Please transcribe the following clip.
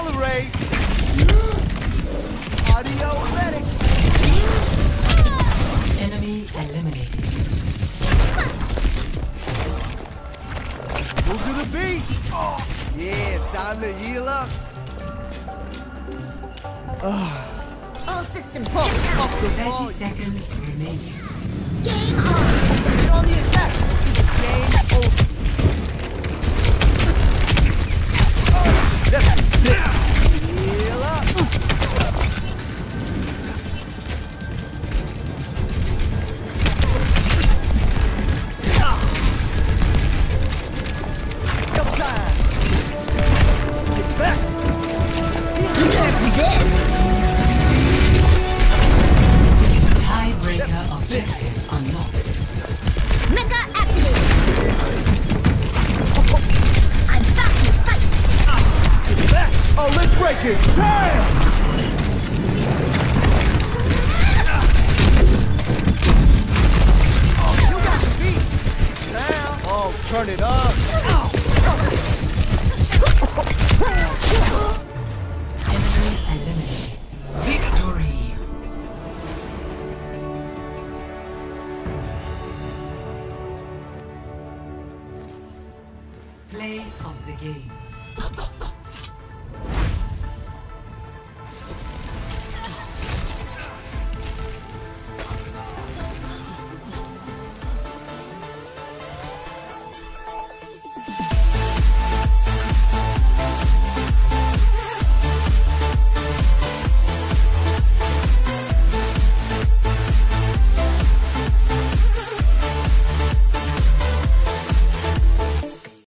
Accelerate! Audio-ready! Enemy eliminated. Move to the beat! Oh, yeah, time to heal up. All systems check out. 30 seconds remaining. Game on! Get on the attack! It's game over. Heal up. Double time. Get back. Tiebreaker objective unlocked. Mega activated. Oh, let's break it! Damn! Oh, you got the beat! Now, oh, turn it up!